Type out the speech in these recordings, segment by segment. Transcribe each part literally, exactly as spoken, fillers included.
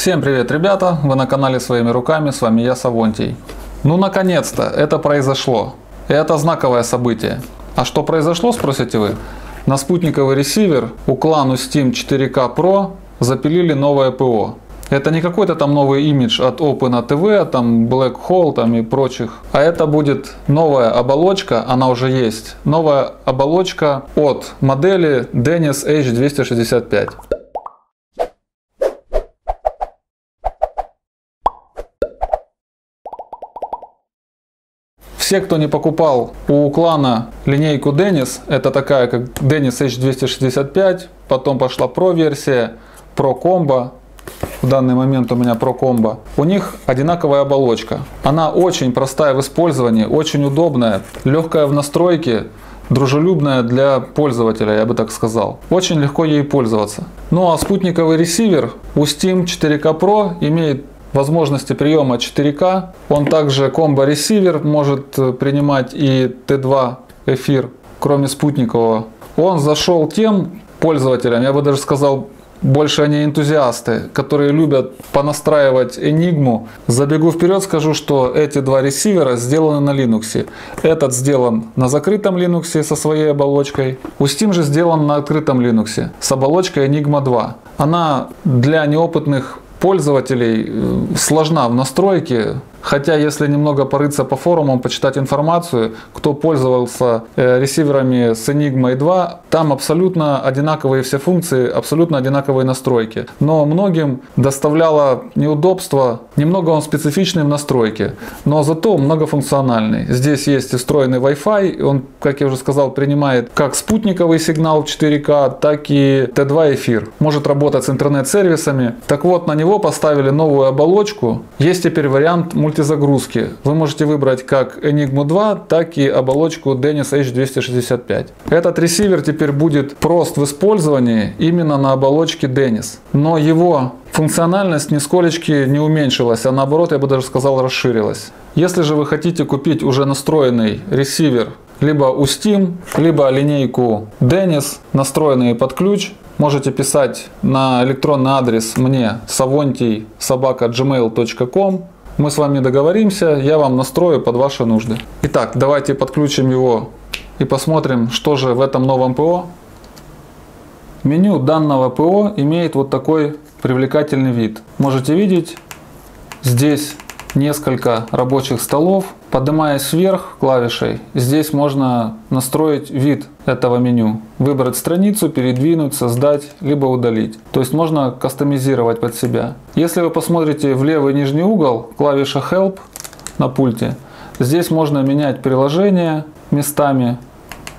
Всем привет, ребята! Вы на канале «Своими руками», с вами я, Савонтий. Ну наконец-то это произошло. И это знаковое событие. А что произошло, спросите вы? На спутниковый ресивер уClan Ustym четыре ка про запилили новое ПО. Это не какой-то там новый имидж от OpenATV, там Black Hole там и прочих. А это будет новая оболочка, она уже есть. Новая оболочка от модели Denys эйч двести шестьдесят пять. Все, кто не покупал у уClan линейку Denys, это такая как Denys эйч двести шестьдесят пять, потом пошла Pro версия, Pro Combo. В данный момент у меня Pro Combo. У них одинаковая оболочка. Она очень простая в использовании, очень удобная, легкая в настройке, дружелюбная для пользователя, я бы так сказал. Очень легко ей пользоваться. Ну а спутниковый ресивер Ustym четыре ка про имеет возможности приема четыре ка. Он также комбо-ресивер, может принимать и тэ два эфир, кроме спутникового. Он зашел тем пользователям, я бы даже сказал, больше они энтузиасты, которые любят понастраивать Enigma. Забегу вперед, скажу, что эти два ресивера сделаны на Linux. Этот сделан на закрытом Linux со своей оболочкой. Ustym же сделан на открытом Linux с оболочкой Enigma два. Она для неопытных пользователей сложна в настройке, хотя если немного порыться по форумам, почитать информацию, кто пользовался ресиверами с Enigma два, там абсолютно одинаковые все функции, абсолютно одинаковые настройки. Но многим доставляло неудобство, немного он специфичный в настройке, но зато многофункциональный. Здесь есть встроенный Wi-Fi, он, как я уже сказал, принимает как спутниковый сигнал в четыре ка, так и тэ два эфир. Может работать с интернет-сервисами. Так вот, на него поставили новую оболочку. Есть теперь вариант мультикаста. Загрузки. Вы можете выбрать как Enigma два, так и оболочку Denys эйч двести шестьдесят пять. Этот ресивер теперь будет прост в использовании именно на оболочке Denys. Но его функциональность нисколечки не уменьшилась, а наоборот, я бы даже сказал, расширилась. Если же вы хотите купить уже настроенный ресивер, либо Ustym, либо линейку Denys, настроенные под ключ, можете писать на электронный адрес мне savontiy собака gmail точка com. Мы с вами договоримся, я вам настрою под ваши нужды. Итак, давайте подключим его и посмотрим, что же в этом новом ПО. Меню данного ПО имеет вот такой привлекательный вид. Можете видеть, здесь несколько рабочих столов. Поднимаясь вверх клавишей, здесь можно настроить вид этого меню. Выбрать страницу, передвинуть, создать, либо удалить. То есть можно кастомизировать под себя. Если вы посмотрите в левый нижний угол, клавиша Help на пульте, здесь можно менять приложение местами,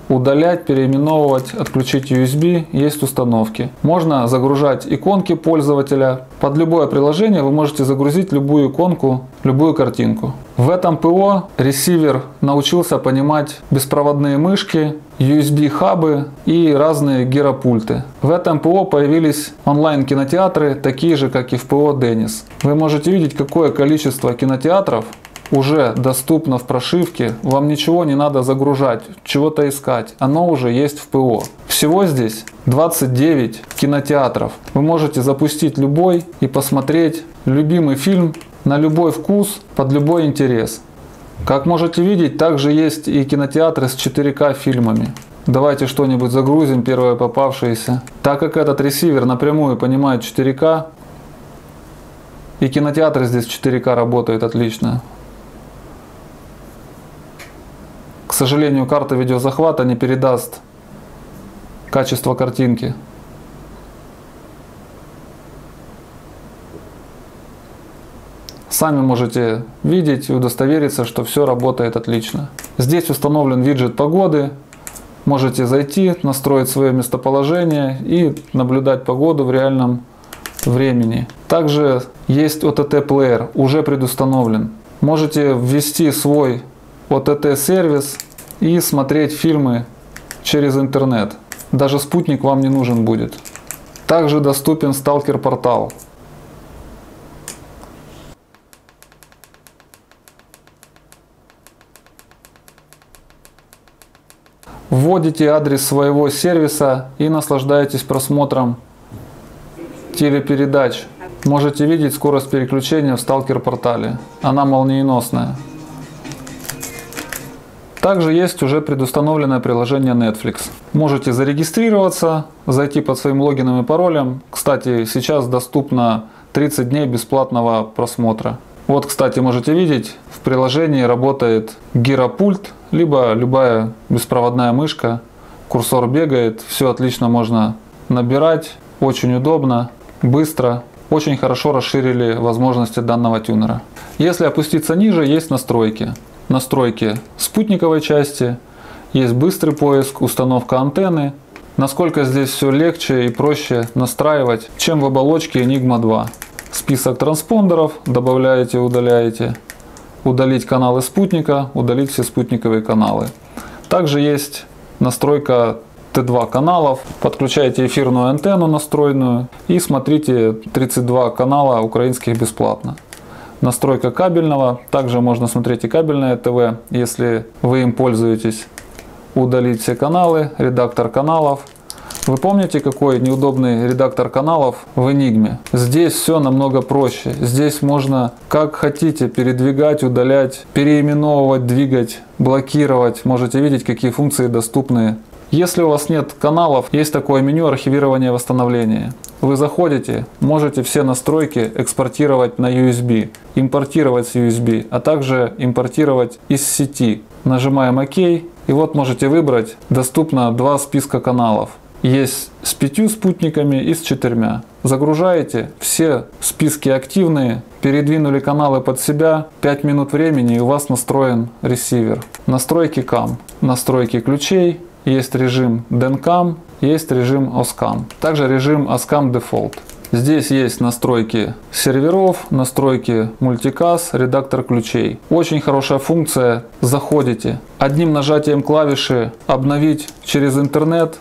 удалять, переименовывать, отключить ю эс би, есть установки. Можно загружать иконки пользователя. Под любое приложение вы можете загрузить любую иконку, любую картинку. В этом ПО ресивер научился понимать беспроводные мышки, ю эс би-хабы и разные гиропульты. В этом ПО появились онлайн-кинотеатры, такие же, как и в ПО Denys. Вы можете видеть, какое количество кинотеатров уже доступно в прошивке, вам ничего не надо загружать, чего-то искать, оно уже есть в ПО. Всего здесь двадцать девять кинотеатров. Вы можете запустить любой и посмотреть любимый фильм на любой вкус, под любой интерес. Как можете видеть, также есть и кинотеатры с четыре ка фильмами. Давайте что-нибудь загрузим, первое попавшееся. Так как этот ресивер напрямую понимает четыре ка, и кинотеатры здесь четыре ка работают отлично. К сожалению, карта видеозахвата не передаст качество картинки. Сами можете видеть и удостовериться, что все работает отлично. Здесь установлен виджет погоды. Можете зайти, настроить свое местоположение и наблюдать погоду в реальном времени. Также есть о тэ тэ-плеер, уже предустановлен. Можете ввести свой о тэ тэ-сервис и смотреть фильмы через интернет. Даже спутник вам не нужен будет. Также доступен сталкер-портал. Вводите адрес своего сервиса и наслаждаетесь просмотром телепередач Можете видеть скорость переключения в сталкер-портале. Она молниеносная. Также есть уже предустановленное приложение Netflix. Можете зарегистрироваться, зайти под своим логином и паролем. Кстати, сейчас доступно тридцать дней бесплатного просмотра. Вот, кстати, можете видеть, в приложении работает гиропульт, либо любая беспроводная мышка. Курсор бегает, все отлично можно набирать, очень удобно, быстро. Очень хорошо расширили возможности данного тюнера. Если опуститься ниже, есть настройки. Настройки спутниковой части, есть быстрый поиск, установка антенны. Насколько здесь все легче и проще настраивать, чем в оболочке Enigma два. Список транспондеров, добавляете, удаляете. Удалить каналы спутника, удалить все спутниковые каналы. Также есть настройка тэ два каналов. Подключаете эфирную антенну настроенную и смотрите тридцать два канала украинских бесплатно. Настройка кабельного. Также можно смотреть и кабельное ТВ, если вы им пользуетесь. Удалить все каналы, редактор каналов. Вы помните, какой неудобный редактор каналов в Enigma? Здесь все намного проще. Здесь можно как хотите передвигать, удалять, переименовывать, двигать, блокировать. Можете видеть, какие функции доступны. Если у вас нет каналов, есть такое меню архивирования и восстановления. Вы заходите, можете все настройки экспортировать на ю эс би, импортировать с ю эс би, а также импортировать из сети. Нажимаем ОК, и вот можете выбрать, доступно два списка каналов. Есть с пятью спутниками и с четырьмя. Загружаете, все списки активные, передвинули каналы под себя, пять минут времени, и у вас настроен ресивер. Настройки кам, настройки ключей, есть режим DenCam, есть режим о скам, также режим о скам Default. Здесь есть настройки серверов, настройки MultiCAS, редактор ключей. Очень хорошая функция. Заходите, одним нажатием клавиши «Обновить через интернет».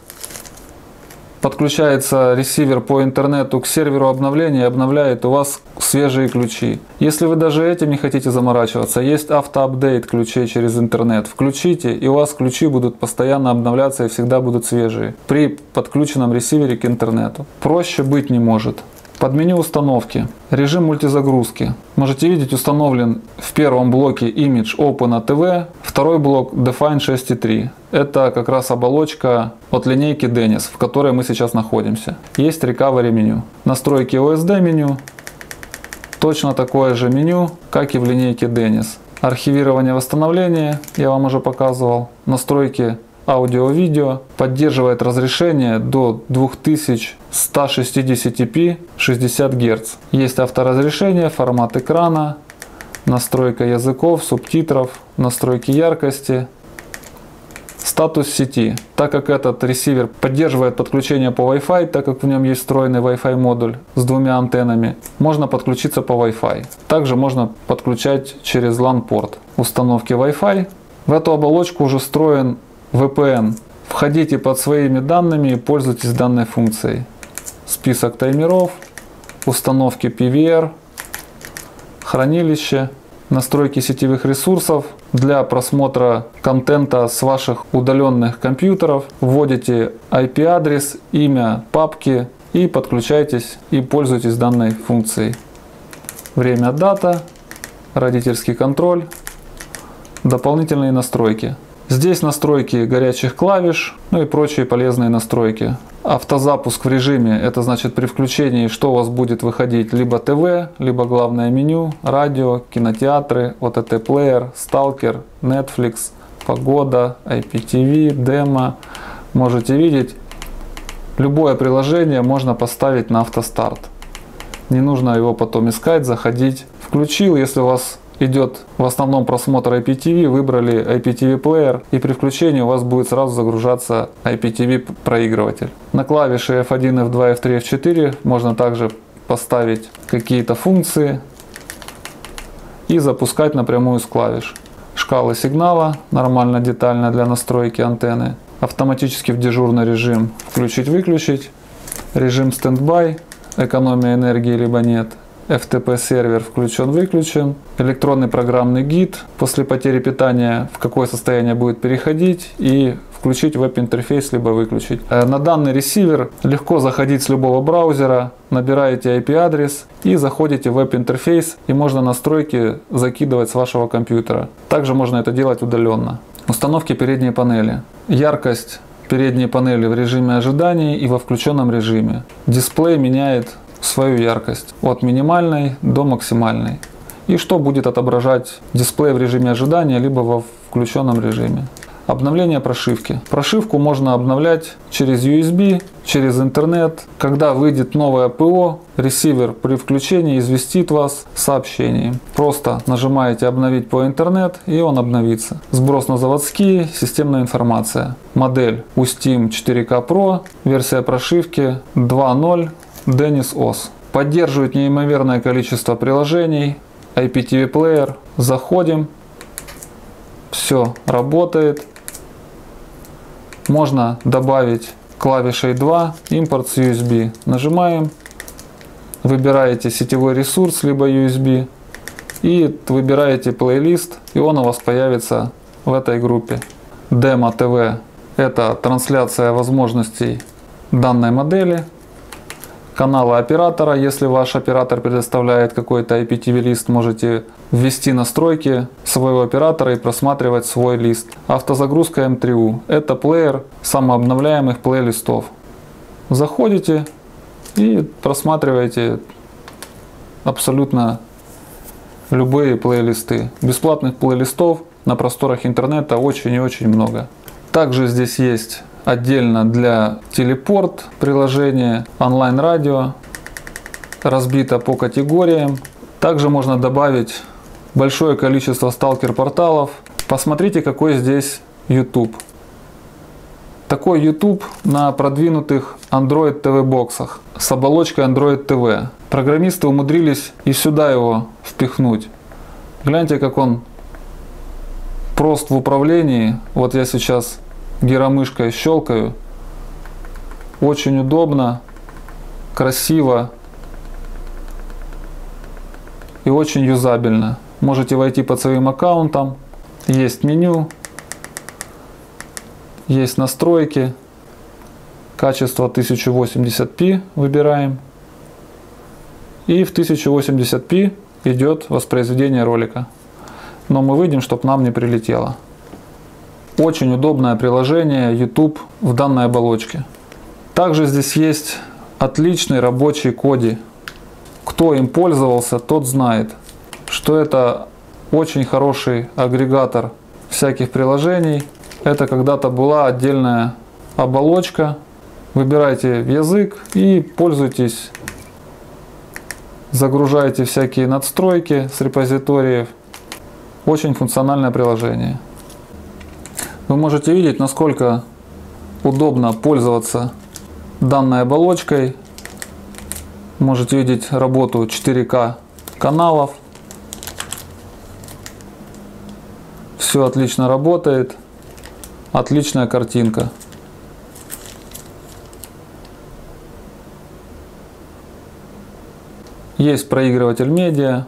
Подключается ресивер по интернету к серверу обновления и обновляет у вас свежие ключи. Если вы даже этим не хотите заморачиваться, есть автоапдейт ключей через интернет. Включите, и у вас ключи будут постоянно обновляться и всегда будут свежие при подключенном ресивере к интернету. Проще быть не может. Под меню установки, режим мультизагрузки. Можете видеть, установлен в первом блоке имидж OpenATV, второй блок Define шесть точка три. Это как раз оболочка от линейки Denys, в которой мы сейчас находимся. Есть recovery меню. Настройки о эс ди меню. Точно такое же меню, как и в линейке Denys. Архивирование восстановления, я вам уже показывал. Настройки аудио-видео, поддерживает разрешение до две тысячи сто шестьдесят пи, шестьдесят герц. Есть авторазрешение, формат экрана, настройка языков, субтитров, настройки яркости, статус сети. Так как этот ресивер поддерживает подключение по Wi-Fi, так как в нем есть встроенный Wi-Fi модуль с двумя антеннами, можно подключиться по Wi-Fi. Также можно подключать через лан-порт. Установки Wi-Fi. В эту оболочку уже встроен вэ пэ эн. Входите под своими данными и пользуйтесь данной функцией. Список таймеров, установки пи ви ар, хранилище, настройки сетевых ресурсов для просмотра контента с ваших удаленных компьютеров. Вводите ай пи адрес, имя папки и подключайтесь и пользуйтесь данной функцией. Время, дата, родительский контроль, дополнительные настройки. Здесь настройки горячих клавиш, ну и прочие полезные настройки. Автозапуск в режиме, это значит при включении, что у вас будет выходить, либо ТВ, либо главное меню, радио, кинотеатры, о тэ тэ плеер, сталкер, Netflix, погода, ай пи ти ви, демо. Можете видеть, любое приложение можно поставить на автостарт. Не нужно его потом искать, заходить. Включил, если у вас идет в основном просмотр ай пи ти ви, выбрали ай пи ти ви плеер, и при включении у вас будет сразу загружаться ай пи ти ви проигрыватель. На клавиши эф один, эф два, эф три, эф четыре можно также поставить какие-то функции и запускать напрямую с клавиш. Шкалы сигнала, нормально детально для настройки антенны. Автоматически в дежурный режим включить-выключить. Режим стендбай, экономия энергии либо нет. эф тэ пэ сервер включен-выключен, электронный программный гид, после потери питания в какое состояние будет переходить, и включить веб-интерфейс, либо выключить. На данный ресивер легко заходить с любого браузера, набираете ай пи адрес и заходите в веб-интерфейс, и можно настройки закидывать с вашего компьютера. Также можно это делать удаленно. Установки передней панели. Яркость передней панели в режиме ожидания и во включенном режиме. Дисплей меняет свою яркость от минимальной до максимальной. И что будет отображать дисплей в режиме ожидания, либо во включенном режиме. Обновление прошивки. Прошивку можно обновлять через ю эс би, через интернет. Когда выйдет новое ПО, ресивер при включении известит вас сообщением. Просто нажимаете «Обновить по интернет», и он обновится. Сброс на заводские, системная информация. Модель Устym четыре ка про, версия прошивки два ноль, Denys о эс. Поддерживает неимоверное количество приложений, ай пи ти ви плеер. Заходим. Все работает. Можно добавить клавишей два импорт с ю эс би. Нажимаем, выбираете сетевой ресурс, либо ю эс би, и выбираете плейлист, и он у вас появится в этой группе. Демо ТВ – это трансляция возможностей данной модели, канала оператора. Если ваш оператор предоставляет какой-то ай пи ти ви лист, можете ввести настройки своего оператора и просматривать свой лист. Автозагрузка эм три у. Это плеер самообновляемых плейлистов. Заходите и просматриваете абсолютно любые плейлисты. Бесплатных плейлистов на просторах интернета очень и очень много. Также здесь есть отдельно для телепорт приложение, онлайн-радио, разбито по категориям. Также можно добавить большое количество сталкер-порталов. Посмотрите, какой здесь YouTube. Такой YouTube на продвинутых Android ти ви боксах с оболочкой Android ти ви. Программисты умудрились и сюда его впихнуть. Гляньте, как он прост в управлении. Вот я сейчас гиромышкой щелкаю. Очень удобно, красиво и очень юзабельно. Можете войти под своим аккаунтом. Есть меню, есть настройки. Качество тысяча восемьдесят пэ выбираем. И в тысяча восемьдесят пэ идет воспроизведение ролика. Но мы выйдем, чтобы нам не прилетело. Очень удобное приложение YouTube в данной оболочке. Также здесь есть отличный рабочий Kodi. Кто им пользовался, тот знает, что это очень хороший агрегатор всяких приложений. Это когда-то была отдельная оболочка. Выбирайте язык и пользуйтесь. Загружайте всякие надстройки с репозиториев. Очень функциональное приложение. Вы можете видеть, насколько удобно пользоваться данной оболочкой. Можете видеть работу четыре ка каналов. Все отлично работает. Отличная картинка. Есть проигрыватель медиа.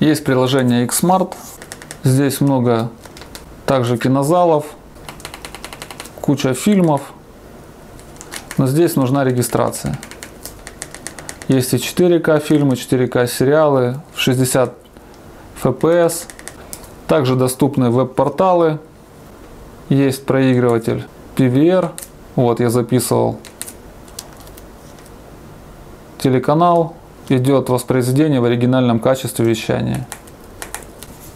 Есть приложение Xsmart. Здесь много также кинозалов, куча фильмов, но здесь нужна регистрация. Есть и четыре ка фильмы, четыре ка сериалы в шестьдесят эф пэ эс. Также доступны веб-порталы. Есть проигрыватель пи ви ар. Вот я записывал телеканал. Идет воспроизведение в оригинальном качестве вещания.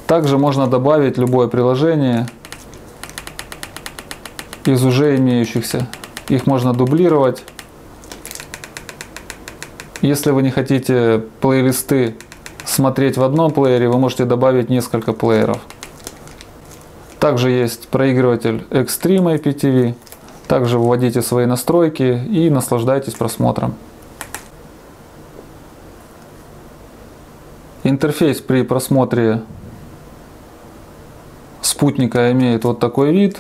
Также можно добавить любое приложение из уже имеющихся. Их можно дублировать. Если вы не хотите плейлисты смотреть в одном плеере, вы можете добавить несколько плееров. Также есть проигрыватель Extreme ай пи ти ви. Также вводите свои настройки и наслаждайтесь просмотром. Интерфейс при просмотре спутника имеет вот такой вид.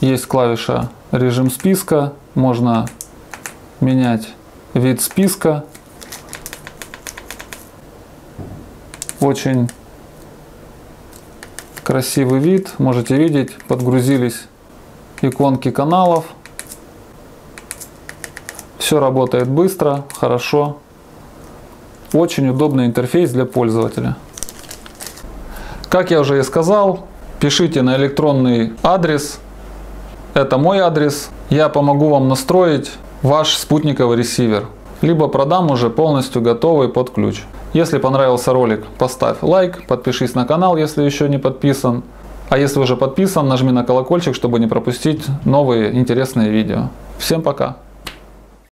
Есть клавиша режим списка, можно менять вид списка, Очень красивый вид. Можете видеть, подгрузились иконки каналов. Все работает быстро, хорошо. Очень удобный интерфейс для пользователя. Как я уже и сказал, пишите на электронный адрес. Это мой адрес. Я помогу вам настроить ваш спутниковый ресивер. Либо продам уже полностью готовый под ключ. Если понравился ролик, поставь лайк, подпишись на канал, если еще не подписан. А если уже подписан, нажми на колокольчик, чтобы не пропустить новые интересные видео. Всем пока!